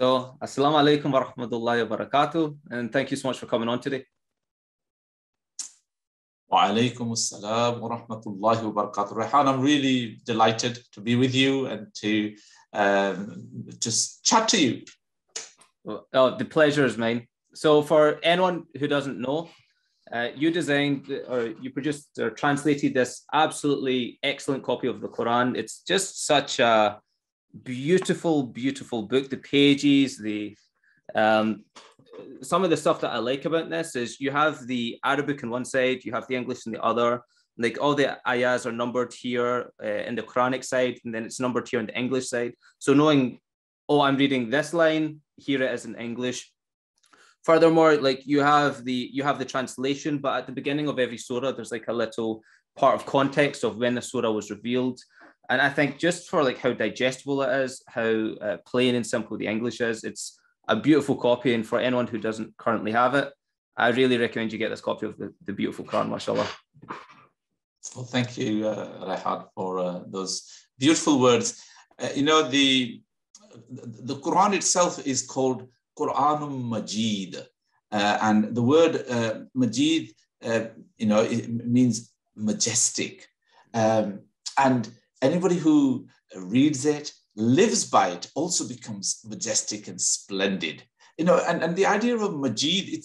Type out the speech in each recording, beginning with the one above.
So, assalamu alaikum wa rahmatullahi wa barakatuh, and thank you so much for coming on today. Wa alaikum assalam wa rahmatullahi wa barakatuh. Rehan, I'm really delighted to be with you and to just chat to you. Oh, the pleasure is mine. So, for anyone who doesn't know, you designed or you produced or translated this absolutely excellent copy of the Quran. It's just such a beautiful, beautiful book. The pages, the some of the stuff that I like about this is you have the Arabic on one side, you have the English on the other. Like all the ayahs are numbered here in the Quranic side, and then it's numbered here on the English side. So knowing, oh, I'm reading this line, here it is in English. Furthermore, like you have the translation, but at the beginning of every surah, there's like a little part of context of when the surah was revealed. And I think just for like how digestible it is, how plain and simple the English is, it's a beautiful copy. And for anyone who doesn't currently have it, I really recommend you get this copy of the beautiful Quran, mashallah. Well, thank you, Rehan, for those beautiful words. You know, the Quran itself is called Qur'anum Majeed. And the word Majeed, you know, it means majestic. And anybody who reads it, lives by it, also becomes majestic and splendid. You know, and the idea of Majeed,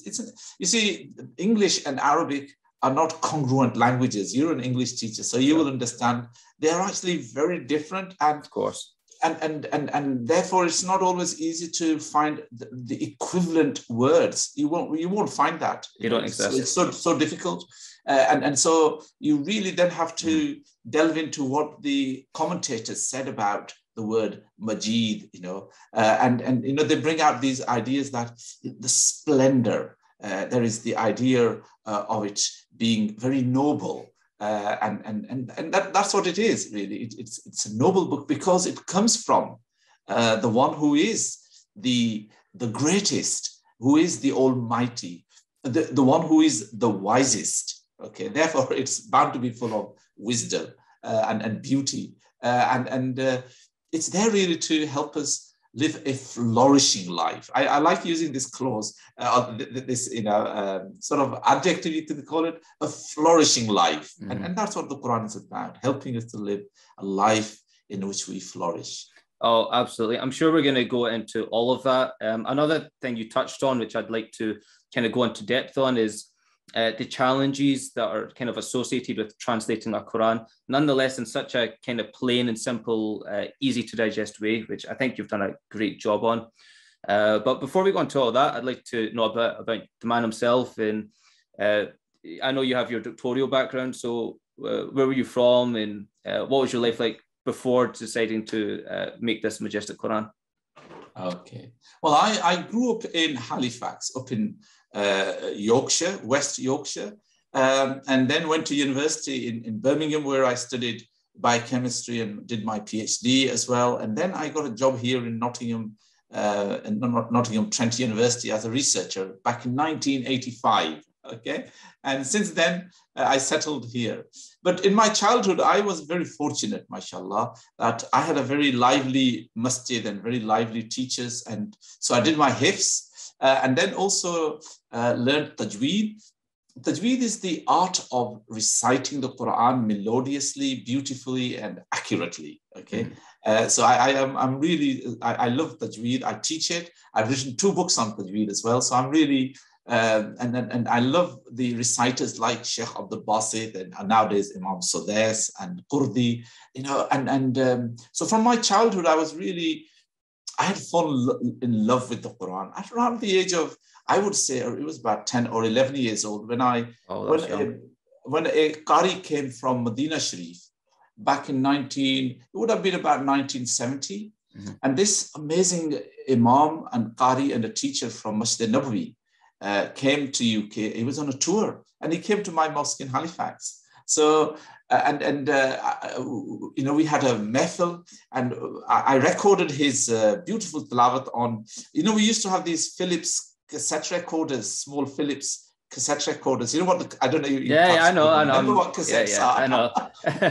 you see, English and Arabic are not congruent languages. You're an English teacher, so you will understand they are actually very different. And of course. And therefore, it's not always easy to find the equivalent words. You won't find that. You don't exist. It's so difficult, and so you really then have to delve into what the commentators said about the word Majeed. You know, and you know they bring out these ideas that the splendor. There is the idea of it being very noble. And that's what it is, really. It's a noble book because it comes from the one who is the greatest, who is the almighty, the one who is the wisest. Okay, therefore it's bound to be full of wisdom and beauty. And it's there really to help us live a flourishing life. I like using this clause, this you know, sort of adjective, you could call it, a flourishing life. Mm-hmm. And that's what the Quran is about, helping us to live a life in which we flourish. Oh, absolutely. I'm sure we're going to go into all of that. Another thing you touched on, which I'd like to kind of go into depth on, is the challenges that are kind of associated with translating a Quran, nonetheless in such a kind of plain and simple, easy to digest way, which I think you've done a great job on. But before we go into all that, I'd like to know about the man himself. And I know you have your doctoral background, so where were you from, and what was your life like before deciding to make this majestic Quran? Okay. Well, I grew up in Halifax, up in Yorkshire, West Yorkshire, and then went to university in Birmingham, where I studied biochemistry and did my PhD as well. And then I got a job here in Nottingham, Trent University, as a researcher back in 1985. Okay, and since then I settled here. But in my childhood, I was very fortunate, mashallah, that I had a very lively masjid and very lively teachers. And so I did my Hifz and then also learned tajweed. Tajweed is the art of reciting the Quran melodiously, beautifully, and accurately. Okay, so I love tajweed. I teach it. I've written 2 books on tajweed as well. So I'm really and I love the reciters like Sheikh Abdul Basit and nowadays Imam Sodes and Kurdi, you know, and so from my childhood, I had fallen in love with the Quran at around the age of, I would say it was about 10 or 11 years old when a Qari came from Medina Sharif back in it would have been about 1970. Mm-hmm. And this amazing Imam and Qari and a teacher from Masjid Nabawi came to UK. He was on a tour, and he came to my mosque in Halifax. So, you know, we had a mehfil, and I recorded his beautiful tilawat on. You know, we used to have these Philips cassette recorders, small Philips cassette recorders. You know what? I don't know. I know. Remember what cassettes are? I know.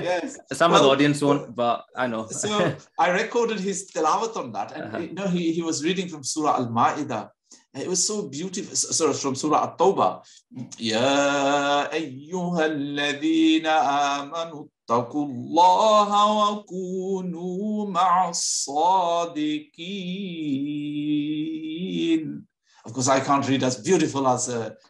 Yes. Some of the audience won't, but I know. So I recorded his tilawat on that, and you know, he was reading from Surah Al Ma'idah. It was so beautiful. So from Surah At-Tawbah, Ya ayyuhalladhina amanu taqullaha wa kunu ma'as sadiqin. Of course, I can't read as beautiful as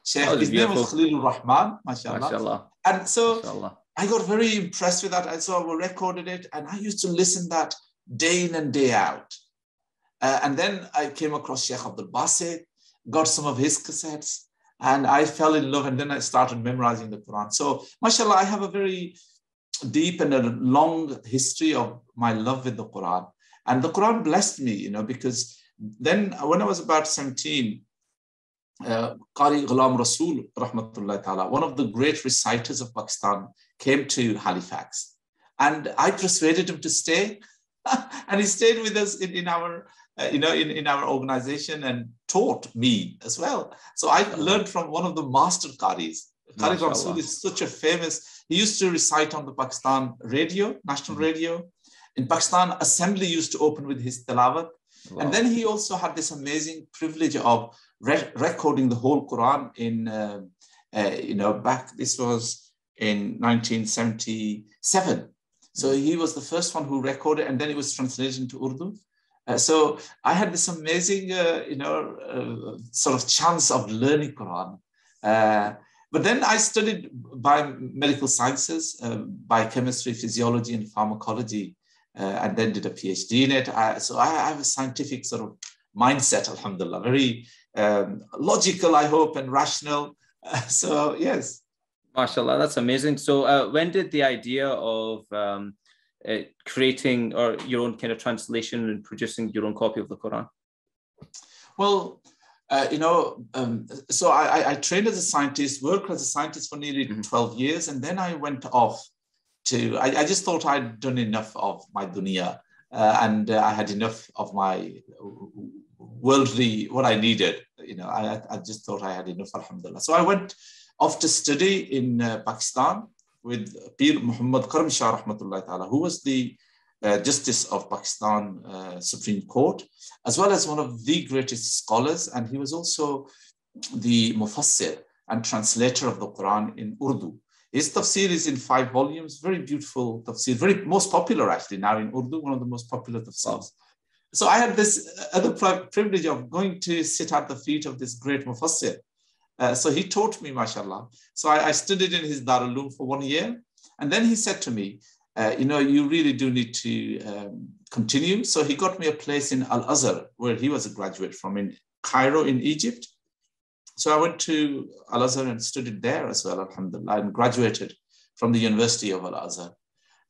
Sheikh. His name was Khalil Ar Rahman, mashallah. And so I got very impressed with that. And so I recorded it, and I used to listen that day in and day out. And then I came across Sheikh Abdul Basit, got some of his cassettes, and I fell in love. And then I started memorizing the Quran. So, mashallah, I have a very deep and a long history of my love with the Quran. And the Quran blessed me, you know, because then when I was about 17, Qari Ghulam Rasool, rahmatullahi ta'ala, one of the great reciters of Pakistan, came to Halifax. And I persuaded him to stay. And he stayed with us in our organization and taught me as well. So I learned from one of the master Qaris. Qari Ghulam Rasool is such a famous, he used to recite on the Pakistan radio, national radio. In Pakistan, assembly used to open with his tilawat. Wow. And then he also had this amazing privilege of recording the whole Quran in, this was in 1977. So he was the first one who recorded, and then it was translated into Urdu. So I had this amazing, sort of chance of learning Quran. But then I studied biomedical sciences, biochemistry, physiology, and pharmacology, and then did a PhD in it. So I have a scientific sort of mindset, alhamdulillah, very logical, I hope, and rational. So, yes. MashaAllah, that's amazing. So when did the idea of creating or your own kind of translation and producing your own copy of the Quran? Well, I trained as a scientist, worked as a scientist for nearly 12 years, and then I went off to, I just thought I'd done enough of my dunya and I had enough of my worldly, what I needed. You know, I just thought I had enough, alhamdulillah. So I went off to study in Pakistan with Pir Muhammad Karam Shah, rahmatullahi ta'ala, who was the Justice of Pakistan Supreme Court, as well as one of the greatest scholars. And he was also the mufassir and translator of the Quran in Urdu. His tafsir is in 5 volumes, very beautiful tafsir, very most popular actually now in Urdu, one of the most popular tafsirs. So I had this other privilege of going to sit at the feet of this great mufassir. So he taught me, mashallah. So I studied in his Dar al-Uloom for 1 year. And then he said to me, you really do need to continue. So he got me a place in Al-Azhar, where he was a graduate from, in Cairo in Egypt. So I went to Al-Azhar and studied there as well, alhamdulillah, and graduated from the University of Al-Azhar.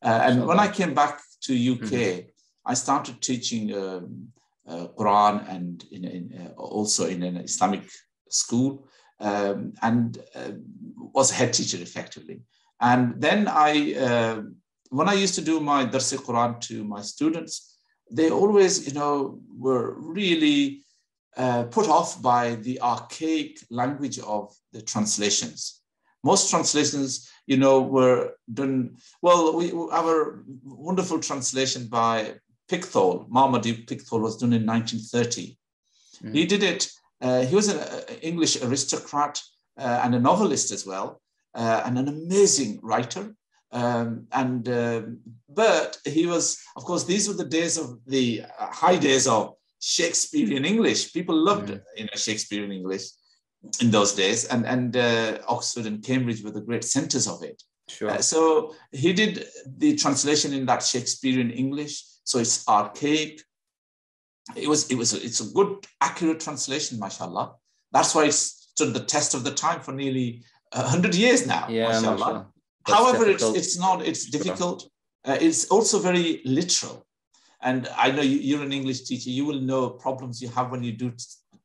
And when I came back to UK, I started teaching Quran and also in an Islamic school. And was a head teacher effectively. And then when I used to do my Darsi Quran to my students, they always, were really put off by the archaic language of the translations. Most translations, were done, well, our wonderful translation by Pickthall, Maulvi Pickthall, was done in 1930. Mm. He did it. He was an English aristocrat and a novelist as well, and an amazing writer. But he was, of course, these were the days of the high days of Shakespearean English. People loved Shakespearean English in those days, and Oxford and Cambridge were the great centers of it. Sure. So he did the translation in that Shakespearean English, so it's archaic. It's a good, accurate translation, mashallah. That's why it stood the test of the time for nearly 100 years now, mashallah. However, it's difficult. It's also very literal. And I know you're an English teacher. You will know problems you have when you do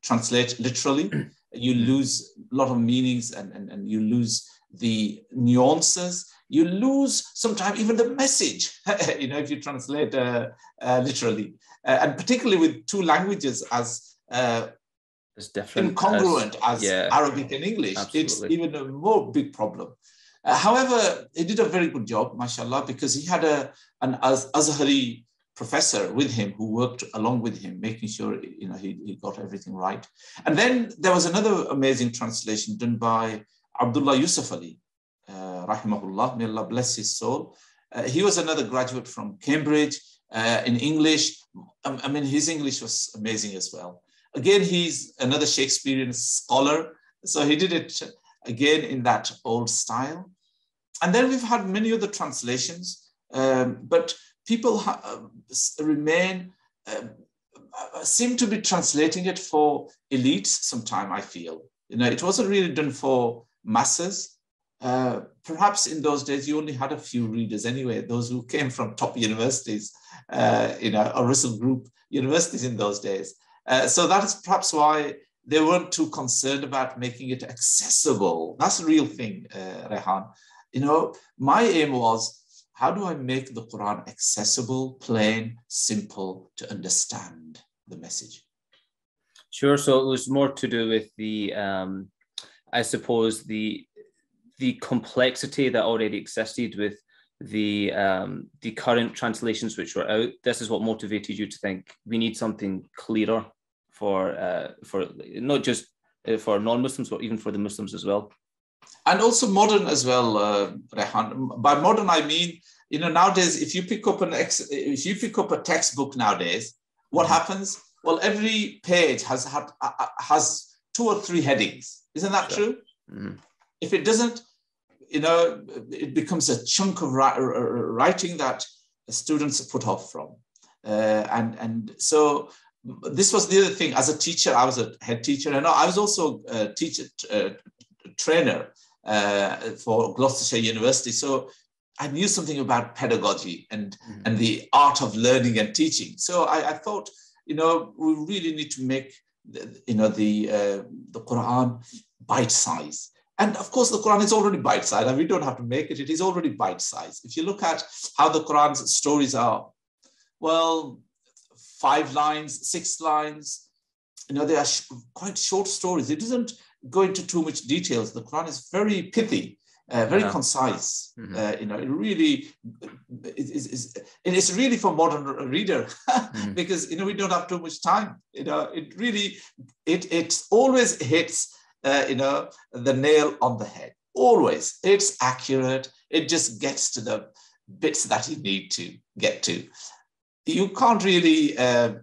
translate literally. You lose a lot of meanings and you lose the nuances. You lose sometimes even the message, if you translate literally. And particularly with two languages as as different, incongruent as Arabic and English. Absolutely. It's even a more big problem. However, he did a very good job, mashallah, because he had an Azhari professor with him who worked along with him, making sure he got everything right. And then there was another amazing translation done by Abdullah Yusuf Ali, rahimahullah, may Allah bless his soul. He was another graduate from Cambridge in English. I mean, his English was amazing as well. Again, he's another Shakespearean scholar, so he did it again in that old style. And then we've had many other translations, but people seem to be translating it for elites sometime, I feel. It wasn't really done for masses. Perhaps in those days, you only had a few readers anyway, those who came from top universities, or Russell Group universities in those days. So that's perhaps why they weren't too concerned about making it accessible. That's the real thing, Rehan. My aim was, how do I make the Quran accessible, plain, simple to understand the message? Sure. So it was more to do with the, I suppose, the complexity that already existed with the current translations which were out. This is what motivated you to think we need something clearer for not just for non-Muslims, but even for the Muslims as well. And also modern as well, Rehan. By modern, I mean, nowadays, if you pick up a textbook nowadays, what happens? Well, every page has two or three headings. Isn't that true? Mm-hmm. If it doesn't, it becomes a chunk of writing that students are put off from. And so this was the other thing. As a teacher, I was a head teacher, and I was also a teacher, trainer for Gloucestershire University. So I knew something about pedagogy and the art of learning and teaching. So I thought, we really need to make, the Quran bite-sized. And of course, the Quran is already bite-sized, and we don't have to make it. It is already bite-sized. If you look at how the Quran's stories are, well, 5 lines, 6 lines, they are quite short stories. It doesn't go into too much details. The Quran is very pithy, very concise. Mm-hmm. It really is, and it's really for modern reader mm-hmm. because we don't have too much time. It really it always hits the nail on the head. Always, it's accurate. It just gets to the bits that you need to get to. You can't really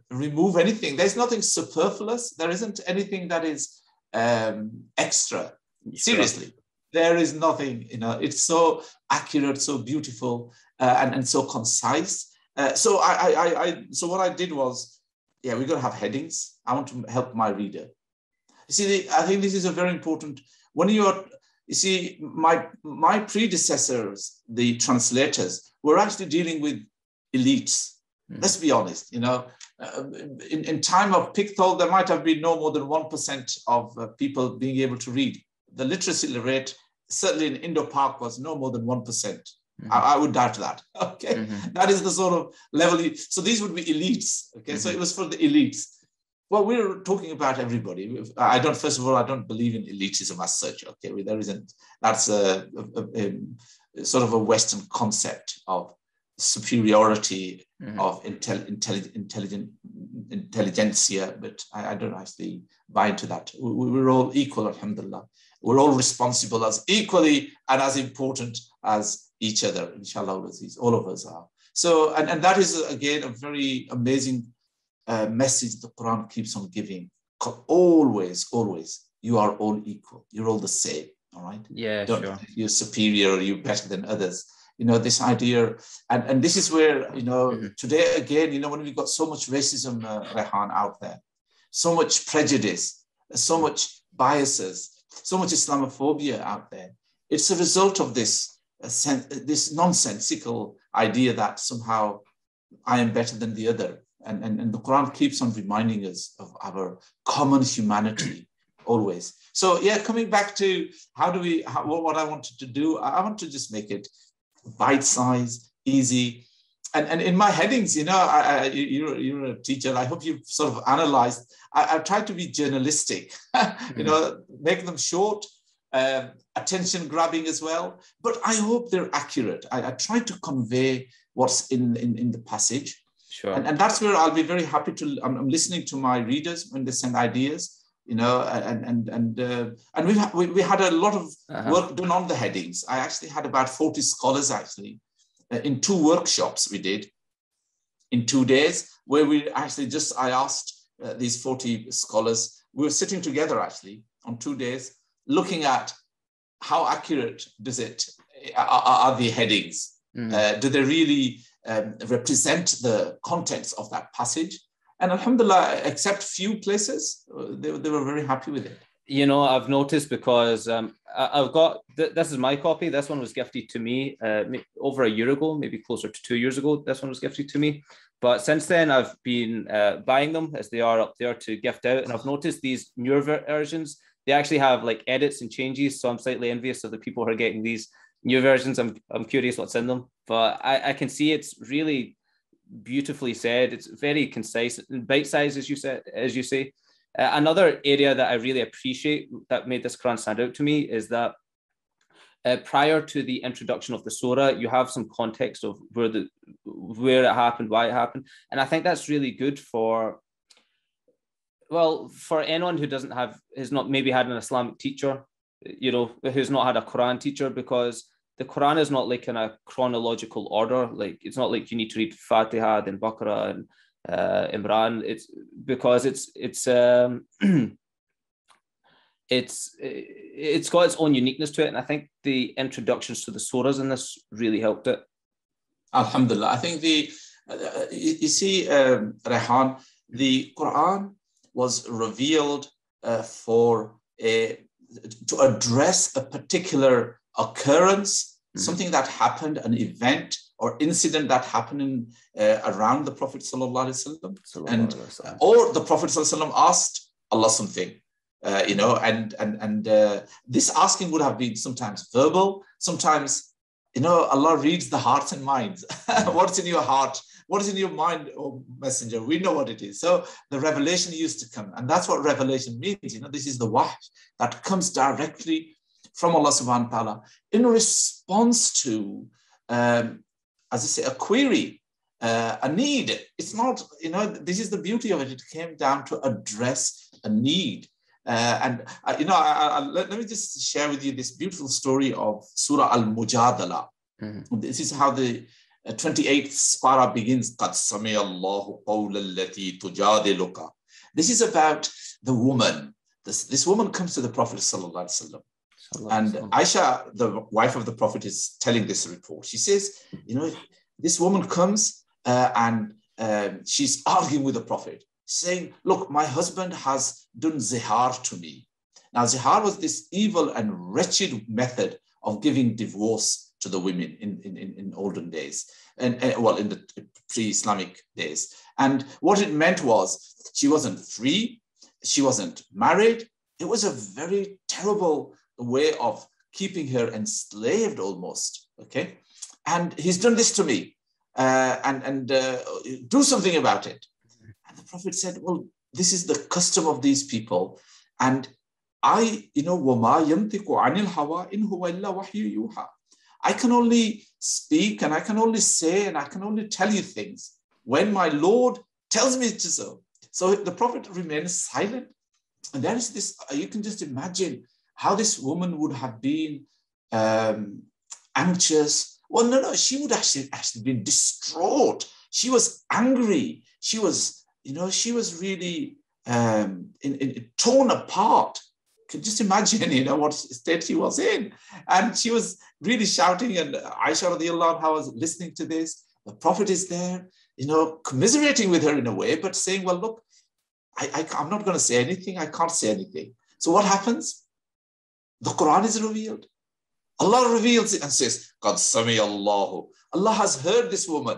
remove anything. There's nothing superfluous. There isn't anything that is extra. Seriously, there is nothing. It's so accurate, so beautiful, and so concise. So so what I did was, we're going to have headings. I want to help my reader. You see, I think this is a very important. When my predecessors, the translators, were actually dealing with elites. Mm-hmm. Let's be honest, in time of Pickthall, there might have been no more than 1% of people being able to read. The literacy rate, certainly in Indo-Pak, was no more than 1%. Mm-hmm. I would doubt that. Okay, mm-hmm. That is the sort of level. So these would be elites. Okay, mm-hmm. So it was for the elites. Well, we're talking about everybody. First of all, I don't believe in elitism as such. Okay, there isn't. That's a sort of a Western concept of superiority mm-hmm. of intelligentsia, but I don't actually buy into that. We're all equal, alhamdulillah. We're all responsible as equally and as important as each other, inshallah, all of us are. So, and that is, again, a very amazing message the Quran keeps on giving. Always, you are all equal. You're all the same, all right? Yeah, sure. You're superior or you're better than others. This idea, and this is where, today again, when we've got so much racism, Rehan, out there, so much prejudice, so much biases, so much Islamophobia out there, it's a result of this, this nonsensical idea that somehow I am better than the other. And the Quran keeps on reminding us of our common humanity always. So yeah, coming back to what I wanted to do, I want to just make it bite-sized, easy, And in my headings, you know, you're a teacher, I hope you've sort of analyzed, I've tried to be journalistic, you know, make them short, attention grabbing as well, but I hope they're accurate. I try to convey what's in the passage. Sure. And that's where I'll be very happy to, I'm listening to my readers when they send ideas, you know, and we had a lot of work done on the headings. I actually had about 40 scholars actually, in 2 workshops we did in 2 days, where we actually just, I asked these 40 scholars, we were sitting together actually on 2 days, looking at how accurate does it, are the headings? Do they really represent the contents of that passage? And alhamdulillah, except few places, they were very happy with it. You know, I've noticed because I've got, this is my copy. This one was gifted to me over a year ago, maybe closer to 2 years ago. This one was gifted to me. But since then, I've been buying them as they are up there to gift out. And I've noticed these newer versions, they actually have like edits and changes. So I'm slightly envious of the people who are getting these new versions. I'm curious what's in them. But I can see it's really beautifully said. It's very concise, bite-sized, as you say. Another area that I really appreciate that made this Quran stand out to me is that prior to the introduction of the surah, you have some context of where it happened, why it happened. And I think that's really good for, well, for anyone who doesn't have, has not maybe had an Islamic teacher, you know, who's not had a Quran teacher, because the Quran is not like in a chronological order. Like, it's not like you need to read Fatiha, then Baqarah, and Imran, it's because it's got its own uniqueness to it, and I think the introductions to the surahs in this really helped it. Alhamdulillah, I think the you see, Rehan, the Quran was revealed to address a particular occurrence, something that happened, an event or incident that happened in, around the Prophet ﷺ, or the Prophet ﷺ asked Allah something, you know, and this asking would have been sometimes verbal, sometimes, you know, Allah reads the hearts and minds. What's in your heart? What is in your mind, oh messenger? We know what it is. So the revelation used to come, and that's what revelation means. You know, this is the wahj that comes directly from Allah subhanahu wa ta'ala in response to, as I say, a query, a need. It's not, you know, this is the beauty of it. It came down to address a need. You know, let me just share with you this beautiful story of Surah Al Mujadala. This is how the 28th para begins. قَدْ سَمِيَ اللَّهُ قَوْلَ الَّتِي تُجَادِلُكَ. This is about the woman. This woman comes to the Prophet sallallahu alaihi wasallam. And Aisha, the wife of the Prophet, is telling this report. She says, you know, this woman comes and she's arguing with the Prophet, saying, look, my husband has done zihar to me. Now, zihar was this evil and wretched method of giving divorce to the women in olden days, and well, in the pre-Islamic days. And what it meant was she wasn't free. She wasn't married. It was a very terrible way of keeping her enslaved almost, okay? And he's done this to me, and do something about it. And the Prophet said, well, this is the custom of these people. And I, you know, وَمَا يَنْتِقُ عَنِ الْحَوَىٰ إِنْ هُوَ إِلَّا وَحْيُ يُوحَىٰ. I can only speak, and I can only say, and I can only tell you things when my Lord tells me to so. So the Prophet remains silent. And there is this, you can just imagine how this woman would have been anxious. Well, no, she would actually been distraught. She was angry. She was, you know, she was really torn apart. Could just imagine, you know, what state she was in. And she was really shouting, and Aisha radiallahu anha was listening to this. The Prophet is there, you know, commiserating with her in a way, but saying, well, look, I'm not going to say anything. I can't say anything. So what happens? The Quran is revealed. Allah reveals it and says, قَدْ سَمِيَ اللَّهُ. Allah has heard this woman,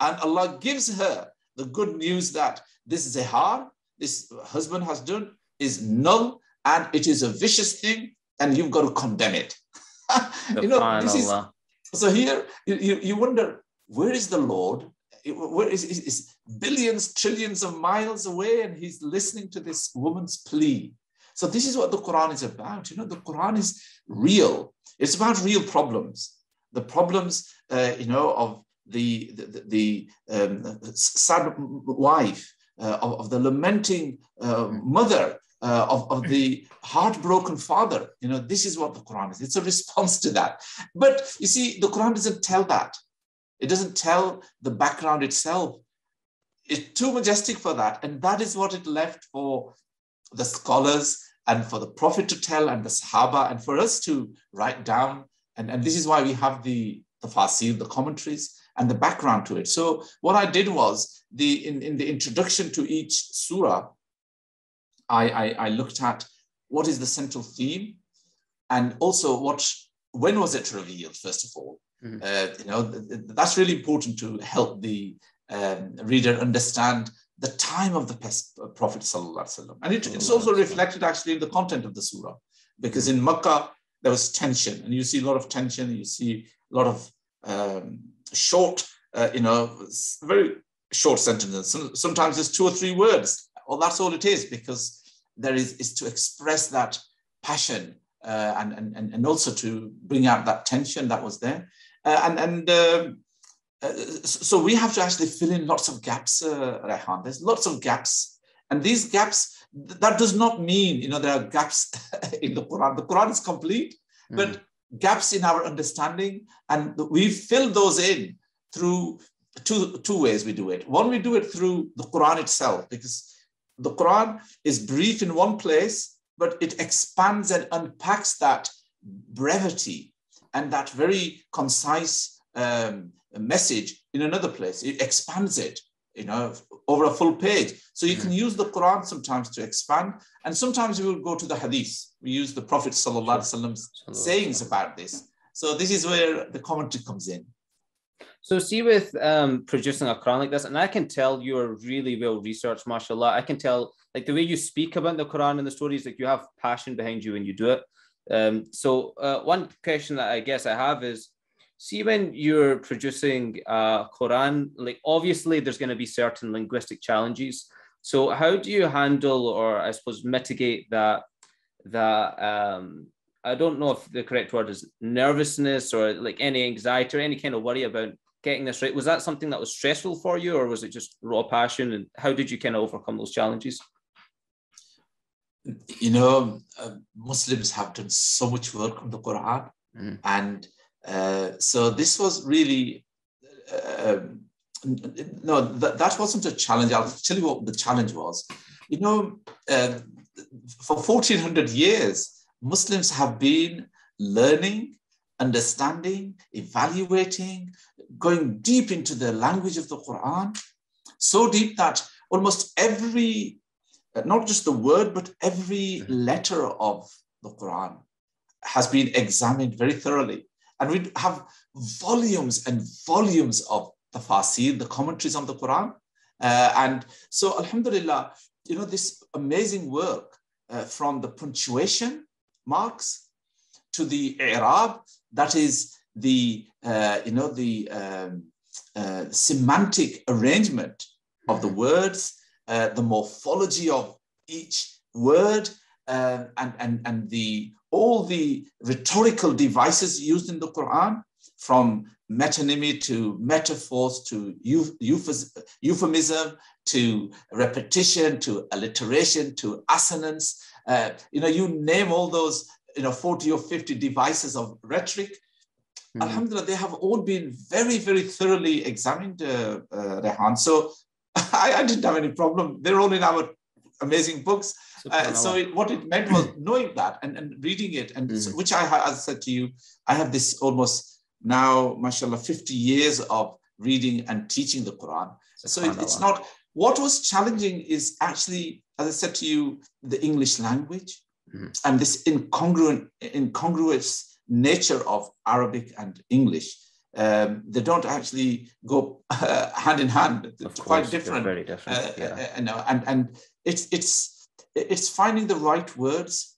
and Allah gives her the good news that this zihar, this husband has done, is null, and it is a vicious thing, and you've got to condemn it. You know, this is, so here you wonder, where is the Lord? Where is billions, trillions of miles away, and he's listening to this woman's plea. So this is what the Quran is about. You know, the Quran is real. It's about real problems. The problems, you know, of the sad wife, of the lamenting mother, of the heartbroken father. You know, this is what the Quran is. It's a response to that. But you see, the Quran doesn't tell that. It doesn't tell the background itself. It's too majestic for that. And that is what it left for the scholars and for the Prophet to tell and the Sahaba and for us to write down. And this is why we have the Fasil, the commentaries, and the background to it. So what I did was, in the introduction to each surah, I looked at what is the central theme, and also when was it revealed, first of all. Mm-hmm. You know, that's really important to help the reader understand the time of the Prophet ﷺ. And it's also reflected actually in the content of the surah, because in Makkah, there was tension, and you see a lot of tension, you see a lot of short, you know, very short sentences. Sometimes it's 2 or 3 words. Well, that's all it is, because there is to express that passion and also to bring out that tension that was there. So we have to actually fill in lots of gaps, Rayhan. There's lots of gaps. And these gaps, that does not mean, you know, there are gaps in the Quran. The Quran is complete, but gaps in our understanding. And we fill those in through two ways we do it. One, we do it through the Quran itself, because the Quran is brief in one place, but it expands and unpacks that brevity and that very concise message in another place. It expands it, you know, over a full page. So you can use the Quran sometimes to expand, and sometimes we will go to the Hadith. We use the Prophet ﷺ's sayings about this. So this is where the commentary comes in. So see, with producing a Quran like this, and I can tell you are really well researched, mashallah. I can tell, like, the way you speak about the Quran and the stories, like, you have passion behind you when you do it. One question that I guess I have is, see, when you're producing Quran, like, obviously there's going to be certain linguistic challenges. So how do you handle, or I suppose mitigate that I don't know if the correct word is nervousness, or like any anxiety or any kind of worry about getting this right? Was that something that was stressful for you, or was it just raw passion? And how did you kind of overcome those challenges? You know, Muslims have done so much work on the Quran, and so this was really, that wasn't a challenge. I'll tell you what the challenge was. You know, for 1400 years, Muslims have been learning, understanding, evaluating, going deep into the language of the Quran, so deep that almost every, not just the word, but every letter of the Quran has been examined very thoroughly. And we have volumes and volumes of tafsir, the commentaries on the Quran. And so, alhamdulillah, you know, this amazing work from the punctuation marks to the i'rab, that is the, you know, the semantic arrangement of the words, the morphology of each word, and the all the rhetorical devices used in the Quran, from metonymy to metaphors to euphemism to repetition to alliteration to assonance. You know, you name all those, you know, 40 or 50 devices of rhetoric. Alhamdulillah, they have all been very, very thoroughly examined, Rehan. So I didn't have any problem. They're all in our amazing books. So what it meant was knowing that and reading it, and so, which I said to you, I have this almost now, mashallah, 50 years of reading and teaching the Quran. So it's not, what was challenging is actually, as I said to you, the English language and this incongruous nature of Arabic and English. They don't actually go hand in hand. It's quite different. Very different. You know, and it's finding the right words,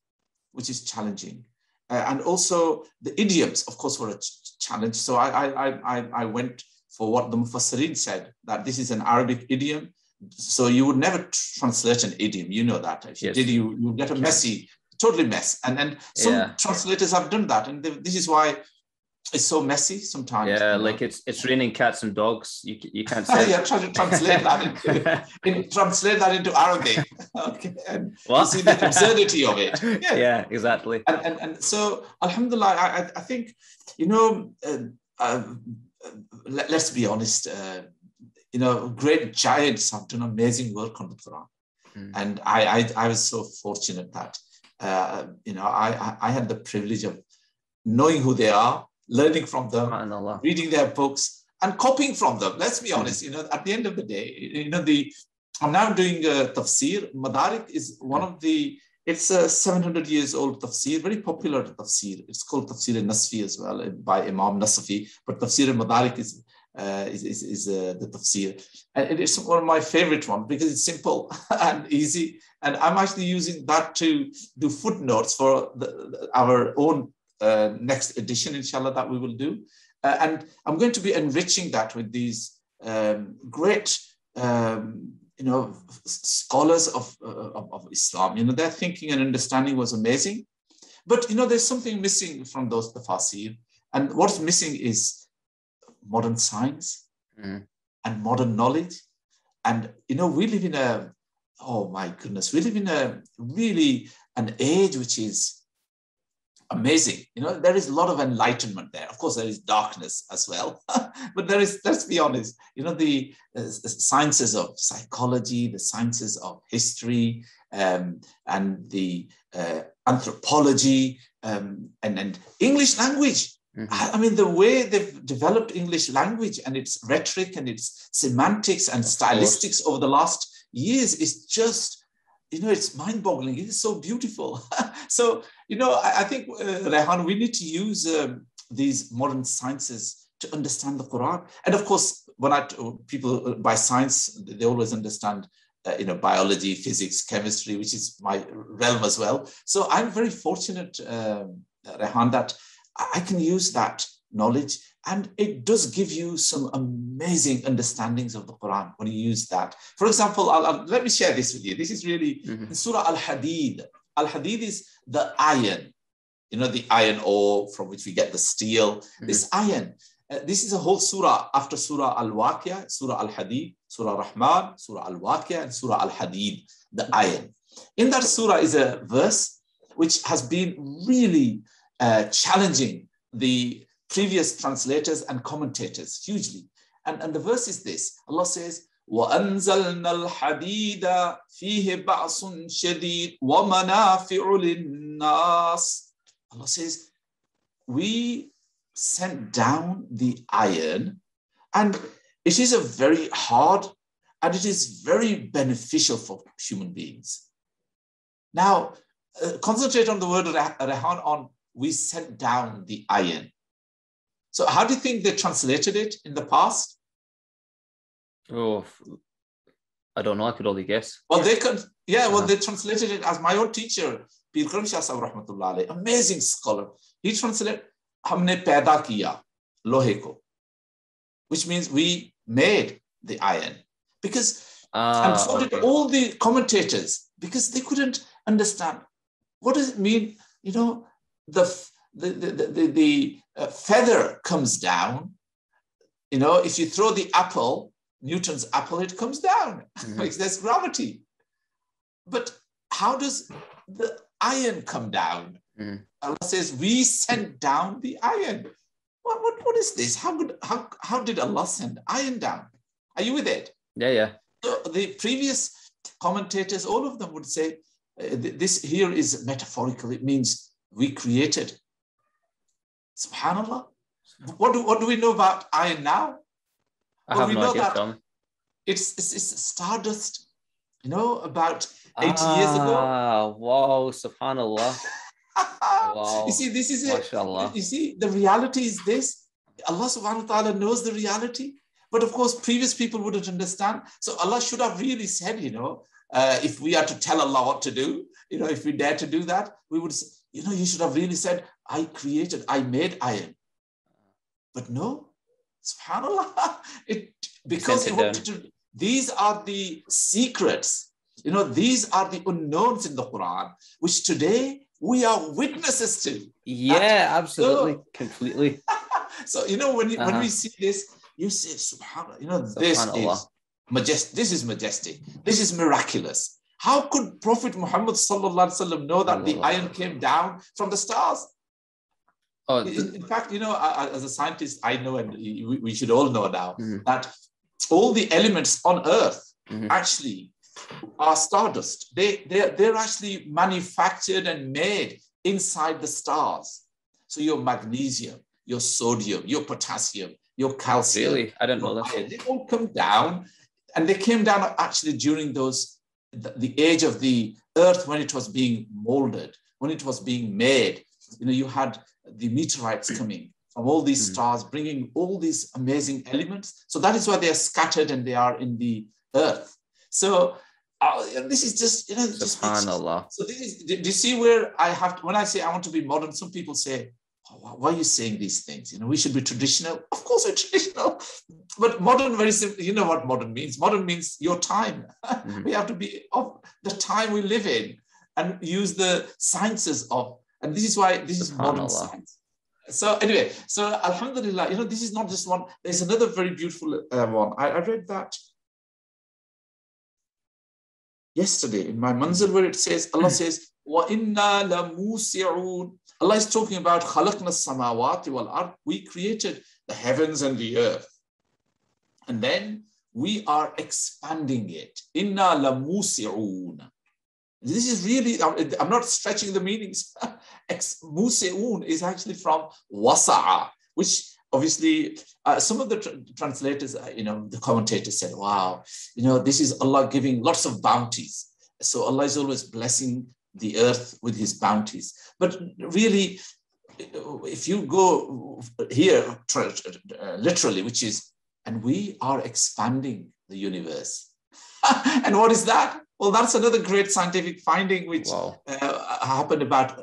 which is challenging, and also the idioms, of course, were a challenge. So I went for what the Mufassirin said, that this is an Arabic idiom. So you would never translate an idiom. You know that. If you did, you would get a messy, totally mess. And some translators have done that. And this is why it's so messy sometimes. Yeah, you know? Like it's raining cats and dogs. You can't say try to translate that into Arabic. Okay. And you see the absurdity of it. Yeah, yeah, exactly. And so, alhamdulillah, I think, you know, let's be honest, you know, great giants have done amazing work on the Quran. And I was so fortunate that, you know, I had the privilege of knowing who they are, learning from them, reading their books, and copying from them. Let's be honest, you know, at the end of the day, you know, I'm now doing a tafsir. Madarik is one of the, it's a 700 years old tafsir, very popular tafsir. It's called Tafsir al-Nasafi as well, by Imam Nasafi, but Tafsir al-Madarik is the tafsir. And it's one of my favorite ones because it's simple and easy. And I'm actually using that to do footnotes for our own next edition, inshallah, that we will do. And I'm going to be enriching that with these great, you know, scholars of Islam. You know, their thinking and understanding was amazing. But, you know, there's something missing from those tafsir. And what's missing is modern science and modern knowledge. And, you know, we live in a, oh my goodness, we live in a really an age which is amazing. You know, there is a lot of enlightenment there. Of course, there is darkness as well. But there is, let's be honest, you know, the sciences of psychology, the sciences of history, and the anthropology, and English language. I mean, the way they've developed English language and its rhetoric and its semantics and stylistics over the last years is just, you know, it's mind-boggling. It is so beautiful. So, you know, I think, Rehan, we need to use these modern sciences to understand the Quran. And of course, when people by science, they always understand, you know, biology, physics, chemistry, which is my realm as well. So I'm very fortunate, Rehan, that I can use that knowledge. And it does give you some amazing understandings of the Quran when you use that. For example, let me share this with you. This is really Surah Al-Hadid. Al-Hadid is the iron, you know, the iron ore from which we get the steel. This iron, this is a whole surah after Surah Al-Waqia, Surah Al-Hadid, Surah Rahman, Surah Al-Waqia, and Surah Al-Hadid, the iron. In that surah is a verse which has been really challenging the previous translators and commentators hugely. And the verse is this. Allah says, وَأَنزَلْنَا الْحَدِيدَ فِيهِ بَعْصٌ شَدِيدٌ وَمَنَافِعُ لِلنَّاسِ. Allah says, we sent down the iron, and it is a very hard, and it is very beneficial for human beings. Now, concentrate on the word, Rehan, on we sent down the iron. So how do you think they translated it in the past? Oh, I don't know. I could only guess. Well, they could. Yeah, well, they translated it as my own teacher, Pir Karam Shah, rahmatullahi alayhi, amazing scholar. He translated, "Hamne paida kiya lohe ko," which means we made the iron. Because and so did all the commentators, because they couldn't understand what does it mean. You know, the feather comes down. You know, if you throw the apple, Newton's apple, it comes down. There's gravity. But how does the iron come down? Allah says, we sent down the iron. What is this? How did Allah send iron down? Are you with it? Yeah, yeah. So the previous commentators, all of them would say, this here is metaphorical. It means we created. SubhanAllah. What do we know about iron now? I have no idea, Tom. It's stardust, you know, about 80 years ago. Wow, SubhanAllah. Wow. You see, this is it. Mashallah. You see, the reality is this. Allah subhanahu wa ta'ala knows the reality. But of course, previous people wouldn't understand. So Allah should have really said, you know, if we are to tell Allah what to do, you know, if we dare to do that, we would say, you know, you should have really said, I created, I made iron. But no, SubhanAllah. Because he wanted to, these are the secrets. You know, these are the unknowns in the Quran, which today we are witnesses to. Yeah, absolutely. So, completely. So, you know, when we see this, you say, SubhanAllah, you know, this is majestic. This is miraculous. How could Prophet Muhammad sallallahu alaihi wasallam know that the iron came down from the stars? Oh, in fact, you know, as a scientist, I know, and we should all know now, that all the elements on earth actually are stardust. They're actually manufactured and made inside the stars. So your magnesium, your sodium, your potassium, your calcium. Really? I don't know that. They all come down, and they came down actually during those, the age of the earth when it was being molded, when it was being made. You know, you had the meteorites coming from all these stars, bringing all these amazing elements. So that is why they are scattered and they are in the earth. So this is just, you know, SubhanAllah. So this is, do you see where I have to, when I say I want to be modern, some people say, oh, why are you saying these things? You know, we should be traditional. Of course we're traditional, but modern, very simply, you know what modern means. Modern means your time. We have to be of the time we live in and use the sciences of. And this is why this is modern science. So anyway, so alhamdulillah, you know, this is not just one. There's another very beautiful one. I read that yesterday in my manzil where it says, Allah says, "Wa inna la musi'un." Allah is talking about khalaqna samawati wal ard. We created the heavens and the earth. And then we are expanding it. Inna la musi'un. This is really, I'm not stretching the meanings. Musi'un is actually from wasa'a, which obviously some of the translators, you know, the commentators said, wow, you know, this is Allah giving lots of bounties. So Allah is always blessing the earth with his bounties. But really, if you go here literally, which is, and we are expanding the universe. And what is that? Well, that's another great scientific finding which happened about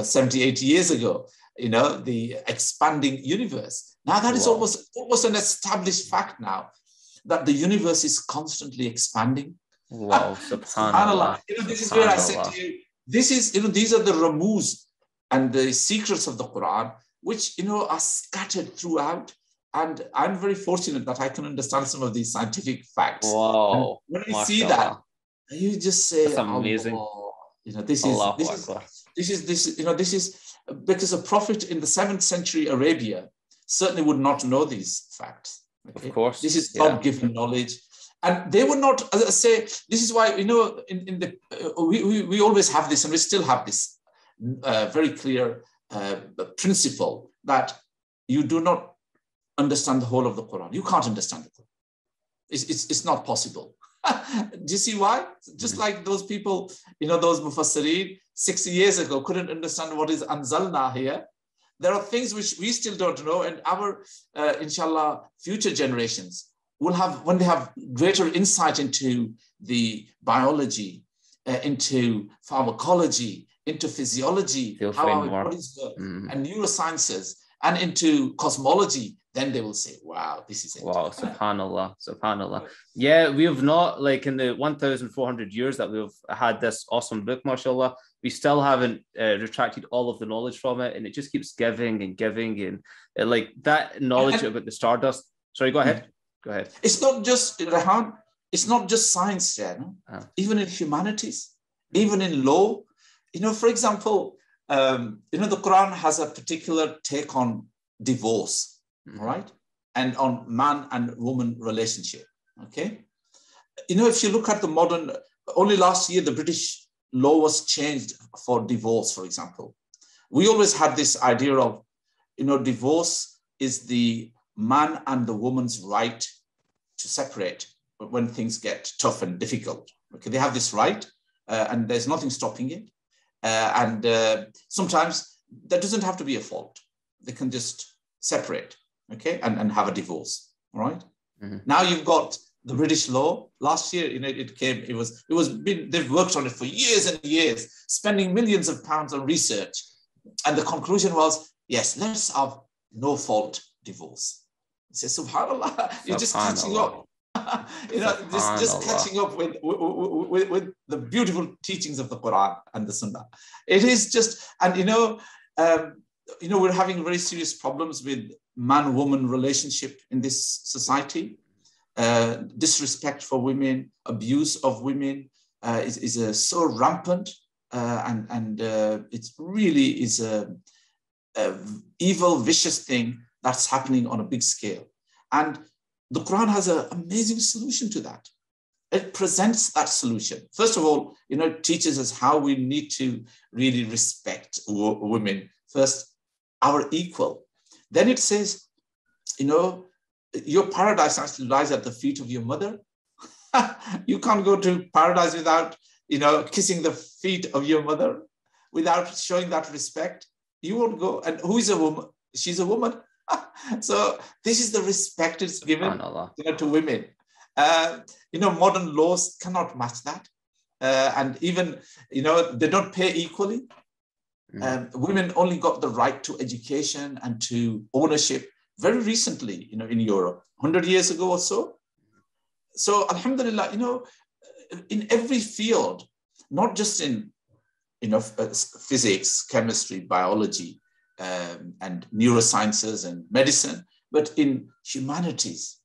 70, 80 years ago, you know, the expanding universe. Now that is almost an established fact now that the universe is constantly expanding. Wow, subhanAllah. You know, this is where I said to you, this is, you know, these are the ramuz and the secrets of the Quran, which, you know, are scattered throughout. And I'm very fortunate that I can understand some of these scientific facts. Wow. And when we see that, you just say, that's amazing. Oh, you know, this is because a prophet in the 7th century Arabia certainly would not know these facts. Okay? Of course, this is God-given knowledge, and they would not say. This is why, you know, in the we always have this, and we still have this very clear principle that you do not understand the whole of the Quran. You can't understand the Quran. It's not possible. Do you see why? Just like those people, you know, those mufassirin 60 years ago couldn't understand what is anzalna here. There are things which we still don't know, and our, inshallah, future generations will have, when they have greater insight into the biology, into pharmacology, into physiology, how our bodies work, and neurosciences, and into cosmology, then they will say, wow, this is it. Wow, subhanAllah, subhanAllah. Yeah, we have not, like in the 1,400 years that we've had this awesome book, mashallah, we still haven't retracted all of the knowledge from it, and it just keeps giving and giving, and like that knowledge about the stardust. Sorry, go ahead, go ahead. It's not just, Rehan, it's not just science there, no? Even in humanities, even in law. You know, for example, you know, the Quran has a particular take on divorce. Right? And on man and woman relationship. Okay. You know, if you look at the modern, only last year, the British law was changed for divorce, for example. We always had this idea of, you know, divorce is the man and the woman's right to separate when things get tough and difficult. Okay. They have this right and there's nothing stopping it. Sometimes that doesn't have to be a fault. They can just separate. Okay, and have a divorce, right? Now you've got the British law. Last year, you know, they've worked on it for years and years, spending millions of pounds on research. And the conclusion was, yes, let's have no fault divorce. say, subhanallah, you're just catching up. You know, just catching up with the beautiful teachings of the Quran and the Sunnah. It is just, and you know, we're having very serious problems with man-woman relationship in this society. Disrespect for women, abuse of women is so rampant, and it really is a evil, vicious thing that's happening on a big scale. And the Quran has an amazing solution to that. It presents that solution. First of all, you know, it teaches us how we need to really respect women. First, our equal. Then it says, you know, your paradise actually lies at the feet of your mother. You can't go to paradise without, you know, kissing the feet of your mother, without showing that respect. You won't go. And who is a woman? She's a woman. So this is the respect it's given, you know, to women. You know, modern laws cannot match that. And even, you know, they don't pay equally. Women only got the right to education and to ownership very recently, you know, in Europe, 100 years ago or so. So alhamdulillah, you know, in every field, not just in, you know, physics, chemistry, biology, and neurosciences and medicine, but in humanities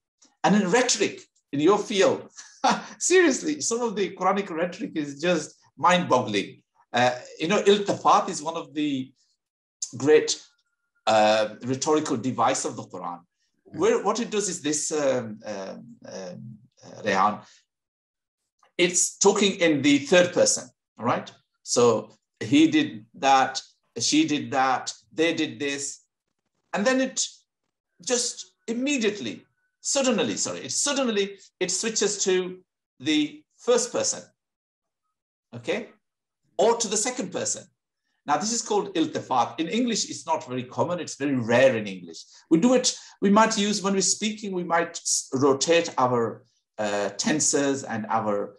and in rhetoric, in your field. Seriously, some of the Quranic rhetoric is just mind-boggling. You know, iltifat is one of the great rhetorical device of the Quran. Where, what it does is this, Rehan, it's talking in the third person, all right? So he did that, she did that, they did this, and then it just immediately, suddenly it switches to the first person, okay, or to the second person. Now this is called iltifat. In English, it's not very common, it's very rare in English. We do it, we might use, when we're speaking, we might rotate our tenses and our,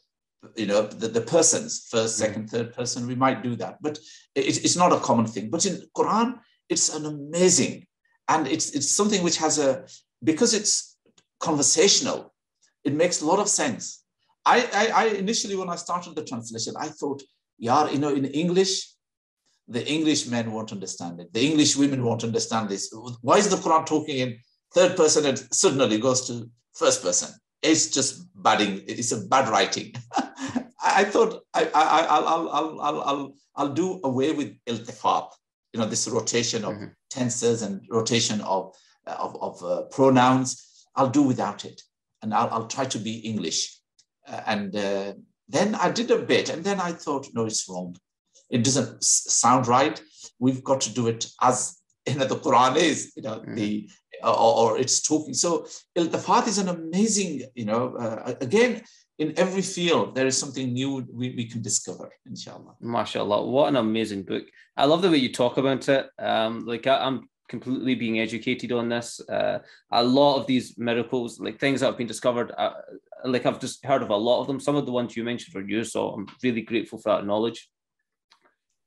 you know, the persons, first, second, third person, we might do that, but it's not a common thing. But in Quran, it's an amazing, and it's something which has a, because it's conversational, it makes a lot of sense. I initially, when I started the translation, I thought, yeah, you know, in English, the English men won't understand it. The English women won't understand this. Why is the Quran talking in third person and suddenly goes to first person? It's just budding. It's a bad writing. I thought I'll do away with iltifat, you know, this rotation of tenses and rotation of pronouns. I'll do without it, and I'll try to be English. Then I did a bit, and then I thought, no, it's wrong. It doesn't sound right. We've got to do it as, you know, the Quran is, you know, or it's talking. So iltifat is an amazing, you know, again, in every field, there is something new we can discover, inshallah. MashaAllah, what an amazing book. I love the way you talk about it. Like I'm completely being educated on this. A lot of these miracles, like things that have been discovered, like I've just heard of a lot of them. Some of the ones you mentioned are new, so I'm really grateful for that knowledge.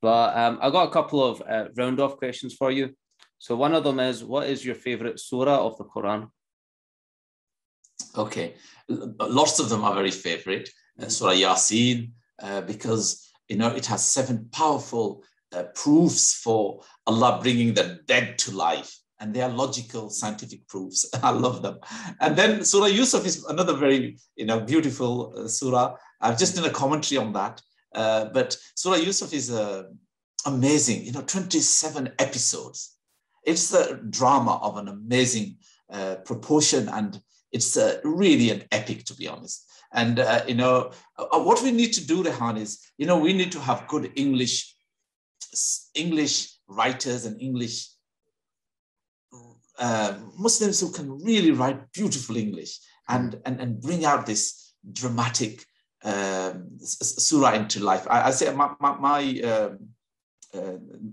But I got a couple of round-off questions for you. So one of them is, what is your favorite surah of the Quran? Okay, lots of them are very favorite. Surah Yasin, because, you know, it has 7 powerful proofs for Allah bringing the dead to life. And they are logical, scientific proofs. I love them. And then Surah Yusuf is another very, you know, beautiful surah. I've just done a commentary on that. But Surah Yusuf is amazing, you know, 27 episodes. It's the drama of an amazing proportion, and it's really an epic, to be honest. And, you know, what we need to do, Rehan, is, you know, we need to have good English writers and English Muslims who can really write beautiful English and bring out this dramatic surah into life. I say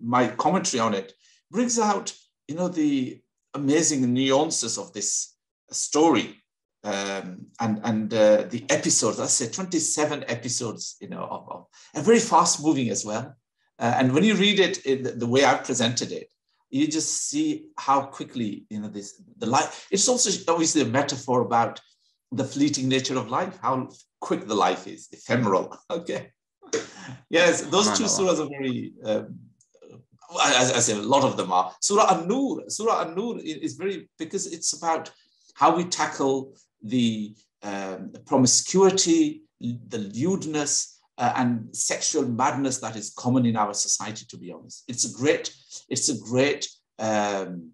my commentary on it brings out, you know, the amazing nuances of this story and the episodes. I say 27 episodes, you know, and very fast moving as well. And when you read it the way I presented it, you just see how quickly, you know, the life. It's also obviously a metaphor about the fleeting nature of life, how quick the life is, ephemeral. Okay. Yes, those two surahs are very, as I say, a lot of them are. Surah An-Nur. Surah An-Nur is very, because it's about how we tackle the promiscuity, the lewdness, and sexual madness that is common in our society, to be honest. It's a great medicine.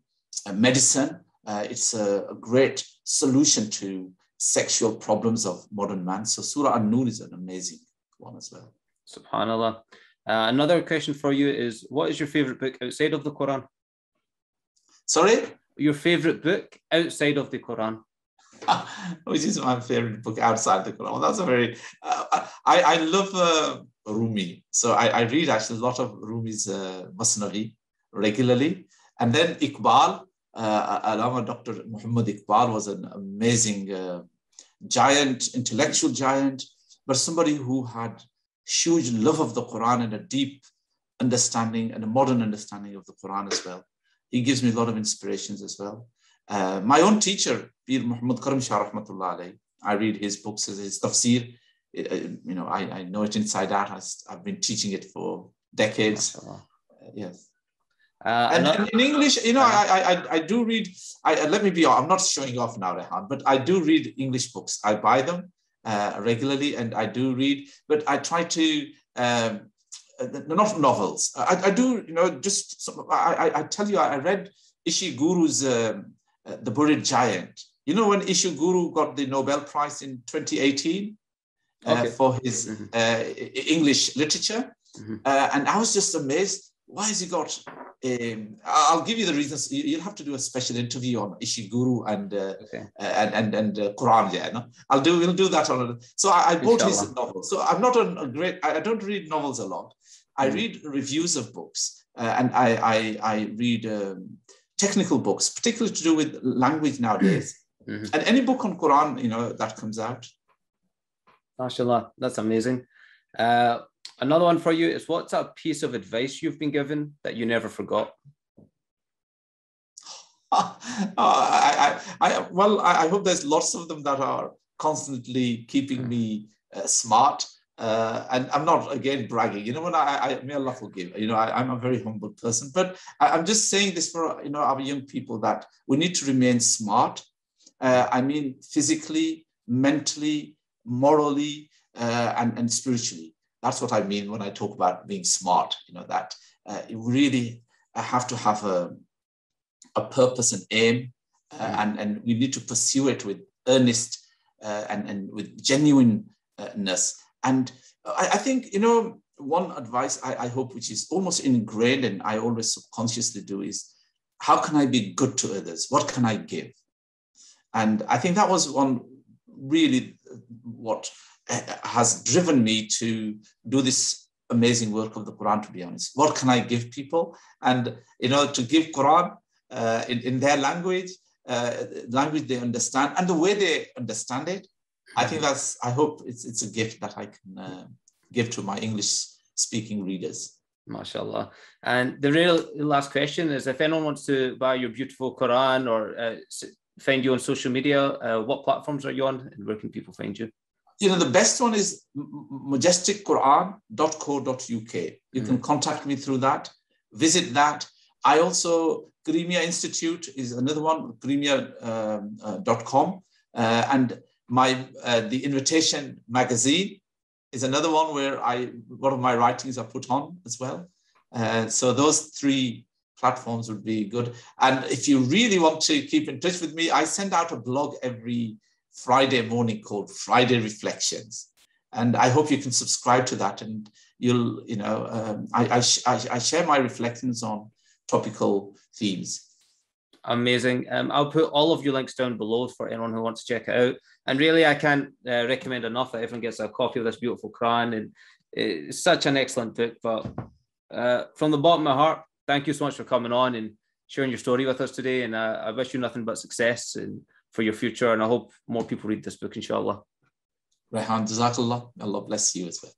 It's a great solution to sexual problems of modern man. So Surah An-Nur is an amazing one as well. SubhanAllah. Another question for you is, what is your favorite book outside of the Quran? Sorry? Your favorite book outside of the Quran. Which is my favorite book outside the Quran. That's a very, I love Rumi. So I read actually a lot of Rumi's Masnavi regularly. And then Iqbal, Allama Dr. Muhammad Iqbal was an amazing giant, intellectual giant, but somebody who had huge love of the Quran and a deep understanding and a modern understanding of the Quran as well. He gives me a lot of inspirations as well. My own teacher, Pir Muhammad Karam Shah, rahmatullah alayhi, I read his books, his tafsir. You know, I know it inside out. I've been teaching it for decades. Yes. And in English, you know, I do read, let me be honest, I'm not showing off now, Rehan, but I do read English books. I buy them regularly and I do read, but I try to, not novels. I do, you know, just, I tell you, I read Ishiguro's The Buried Giant. You know, when Ishiguro got the Nobel Prize in 2018 for his English literature, and I was just amazed. Why has he got? I'll give you the reasons. You'll have to do a special interview on Ishiguro and Quran. Yeah, no? We'll do that on. So I bought his novel. So I'm not a great. I don't read novels a lot. I read reviews of books, and I read technical books, particularly to do with language nowadays. And any book on Quran, you know, that comes out. MashaAllah, that's amazing. Another one for you is, what's a piece of advice you've been given that you never forgot? I hope there's lots of them that are constantly keeping me smart. And I'm not, again, bragging. You know, when may Allah forgive, you know, I'm a very humble person. But I'm just saying this for, you know, our young people, that we need to remain smart. I mean, physically, mentally, morally, and spiritually. That's what I mean when I talk about being smart, you know, that you really have to have a purpose and aim, and we need to pursue it with earnest and with genuineness. And I think, you know, one advice I hope, which is almost ingrained and I always subconsciously do, is how can I be good to others? What can I give? And I think that was one really what has driven me to do this amazing work of the Quran, to be honest. What can I give people? And, you know, to give Quran in their language, language they understand, and the way they understand it. I think that's, I hope it's a gift that I can give to my English-speaking readers. MashaAllah. And the real last question is, if anyone wants to buy your beautiful Quran or find you on social media, what platforms are you on and where can people find you? You know, the best one is majesticquran.co.uk. You can contact me through that, visit that. I also, Karimia Institute is another one, karimia.com. And my the Invitation magazine is another one where one of my writings are put on as well. So those three platforms would be good. And if you really want to keep in touch with me, I send out a blog every Friday morning called Friday Reflections, and I hope you can subscribe to that, and you'll, you know, I share my reflections on topical themes. Amazing. I'll put all of your links down below for anyone who wants to check it out, and really I can't recommend enough that everyone gets a copy of this beautiful Quran, and it's such an excellent book. But from the bottom of my heart, thank you so much for coming on and sharing your story with us today, and I wish you nothing but success and for your future, and I hope more people read this book, inshallah. Rehan, jazakallah. Allah bless you as well.